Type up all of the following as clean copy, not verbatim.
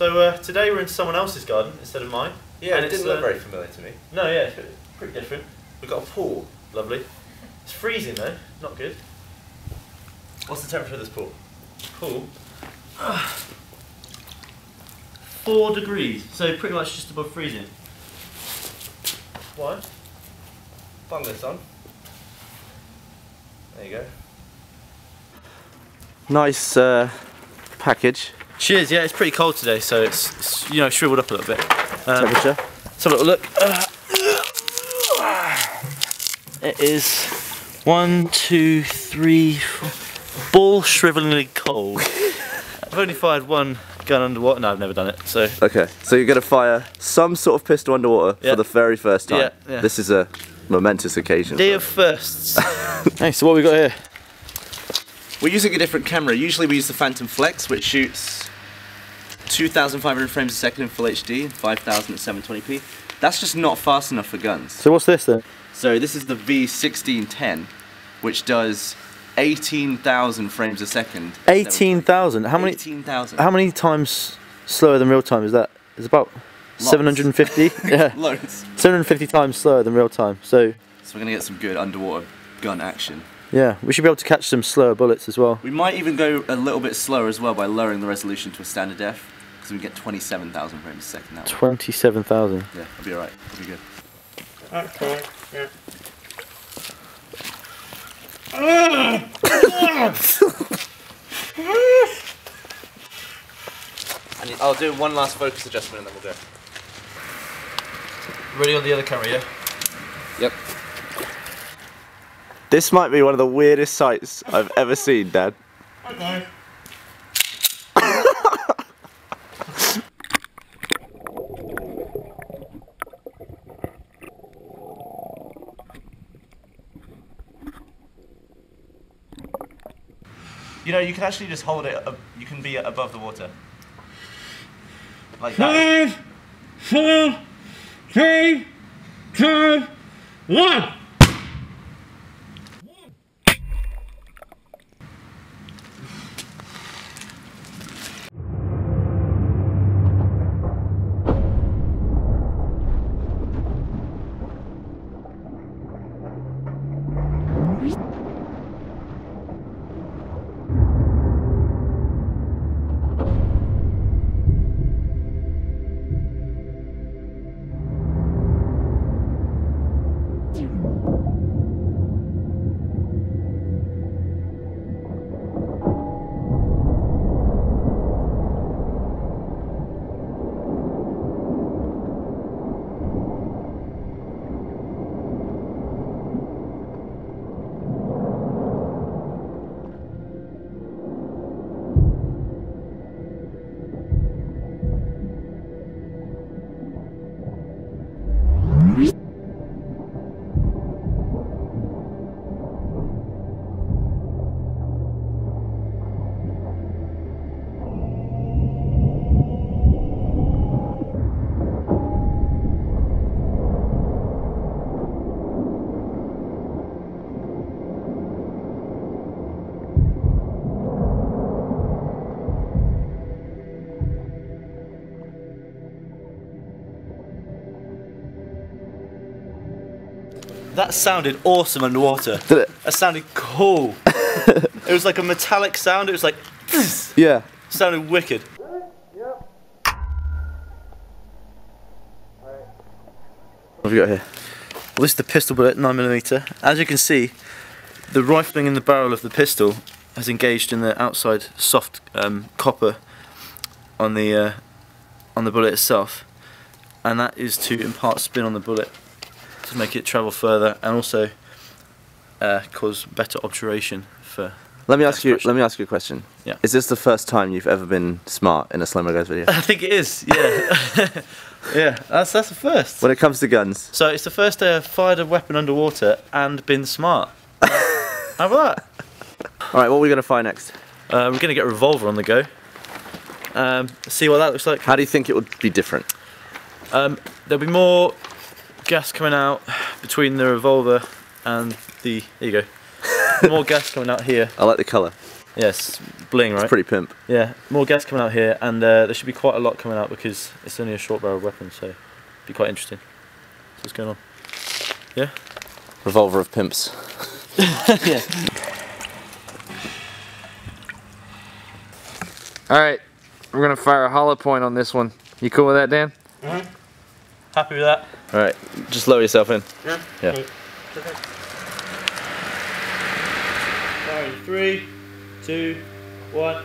So today we're in someone else's garden instead of mine. Yeah, and it didn't look very familiar to me. No, yeah, it's pretty different. We've got a pool, lovely. It's freezing though, not good. What's the temperature of this pool? Pool? 4 degrees, so pretty much just above freezing. Why? Bung this on. There you go. Nice package. Cheers. Yeah, it's pretty cold today, so it's shriveled up a little bit. Temperature. Let's have a little look. It is 1, 2, 3, 4. Ball shrivelingly cold. I've only fired one gun underwater. No, I've never done it. So. Okay. So you're gonna fire some sort of pistol underwater for the very first time. Yeah. This is a momentous occasion. Day of firsts. Hey, so what we got here? We're using a different camera. Usually we use the Phantom Flex, which shoots 2,500 frames a second in full HD and 5,000 at 720p. That's just not fast enough for guns. So what's this then? So this is the V1610, which does 18,000 frames a second. 18,000? How many? 18,000. How many times slower than real time is that? It's about lots. 750. Yeah. Loads. 750 times slower than real time. So we're gonna get some good underwater gun action. Yeah, we should be able to catch some slower bullets as well. We might even go a little bit slower as well by lowering the resolution to a standard F, because we can get 27,000 frames a second now. 27,000? Yeah, I'll be alright. It'll be good. Okay, yeah. And I'll do one last focus adjustment and then we'll go. Ready on the other camera, yeah? Yep. This might be one of the weirdest sights I've ever seen, Dad. Okay. You know, you can actually just hold it up, you can be above the water. Like that. 5, 4, 3, 2, 1! That sounded awesome underwater. Did it? That sounded cool. It was like a metallic sound. It was like, yeah. Sounded wicked. Yep. What have we got here? Well, this is the pistol bullet, 9mm. As you can see, the rifling in the barrel of the pistol has engaged in the outside soft copper on the bullet itself, and that is to impart spin on the bullet, to make it travel further and also cause better obturation for. Let me ask you a question. Yeah. Is this the first time you've ever been smart in a slow-mo guys video? I think it is. Yeah. Yeah. That's the first. When it comes to guns. So it's the first day I've fired a weapon underwater and been smart. How about that? All right. What are we gonna fire next? We're gonna get a revolver on the go. See what that looks like. How do you think it would be different? There'll be more gas coming out between the revolver and the, there you go, more gas coming out here. I like the colour. Yes, bling, right? It's pretty pimp. Yeah, more gas coming out here, and there should be quite a lot coming out because it's only a short barrel weapon, so it'd be quite interesting. So what's going on? Yeah? Revolver of pimps. Yeah. Alright, we're gonna fire a hollow point on this one. You cool with that, Dan? Mm-hmm. Happy with that. Alright, just lower yourself in. Yeah? Yeah. Okay. Alright, 3, 2, 1.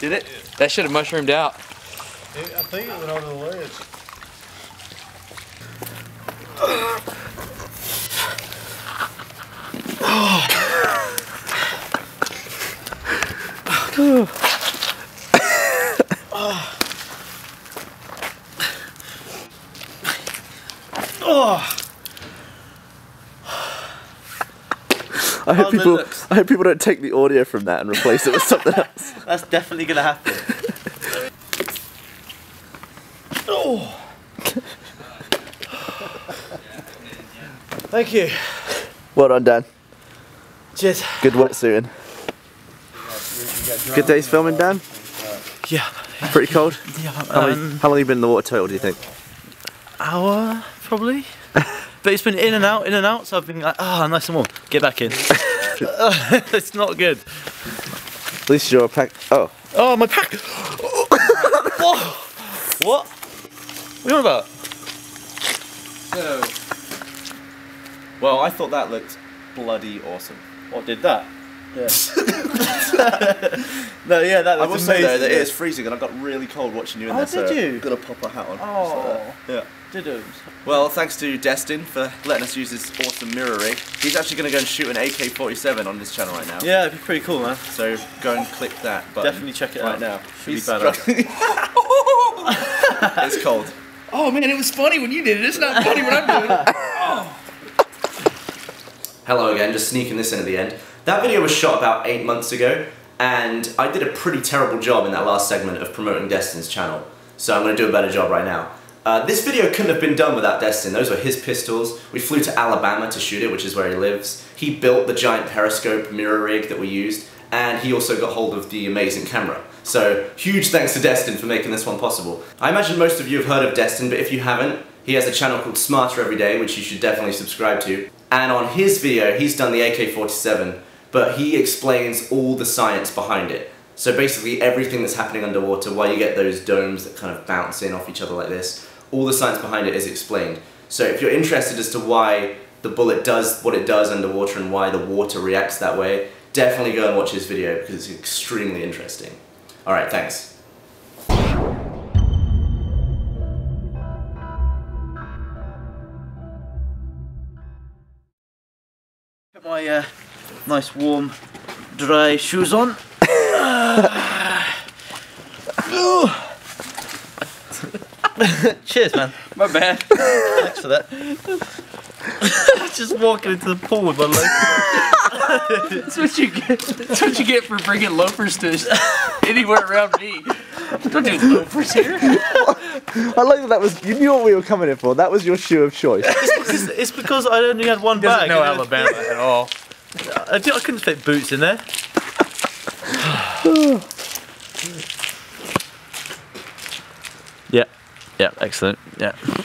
Did it? Yeah. That should have mushroomed out. It, I think it went over the ledge. I hope people don't take the audio from that and replace it with something else. That's definitely gonna happen. Oh! Thank you. Well done, Dan. Cheers. Good wetsuiting. Good days filming, Dan. Yeah. Pretty cold. Yeah. How long have you been in the water total? Do you think? Hour, probably. But it's been in and out, so I've been like, ah, oh, nice and warm. Get back in. It's not good. At least you're a pack. Oh. Oh, my pack! Oh. What? What are you on about? So. Well, I thought that looked bloody awesome. What did that? Yeah. No, yeah, that looks amazing. I will say though that it is freezing and I got really cold watching you in there, so I'm gonna pop a hat on. Oh. Yeah. Well, thanks to Destin for letting us use his awesome mirror rig. He's actually going to go and shoot an AK-47 on his channel right now. Yeah, it'd be pretty cool, man. So go and click that button. Definitely check it out now. Should be better. It's cold. Oh man, it was funny when you did it. It's not funny when I'm doing it. Oh. Hello again, just sneaking this in at the end. That video was shot about 8 months ago, and I did a pretty terrible job in that last segment of promoting Destin's channel. So I'm going to do a better job right now. This video couldn't have been done without Destin. Those were his pistols. We flew to Alabama to shoot it, which is where he lives. He built the giant periscope mirror rig that we used, and he also got hold of the amazing camera. So, huge thanks to Destin for making this one possible. I imagine most of you have heard of Destin, but if you haven't, he has a channel called Smarter Every Day, which you should definitely subscribe to. And on his video, he's done the AK-47, but he explains all the science behind it. So basically everything that's happening underwater, why you get those domes that kind of bounce in off each other like this, all the science behind it is explained. So if you're interested as to why the bullet does what it does underwater and why the water reacts that way, definitely go and watch this video because it's extremely interesting. Alright, thanks. Put my nice, warm, dry shoes on. Cheers, man. My bad. Thanks for that. Just walking into the pool with my loafers. That's what you get. That's what you get for bringing loafers to anywhere around me. Don't do loafers here. I like that. That was, you knew what we were coming in for. That was your shoe of choice. It's because I only had one bag. No Alabama at all. I couldn't fit boots in there. Yeah. Yeah. Excellent. Yeah.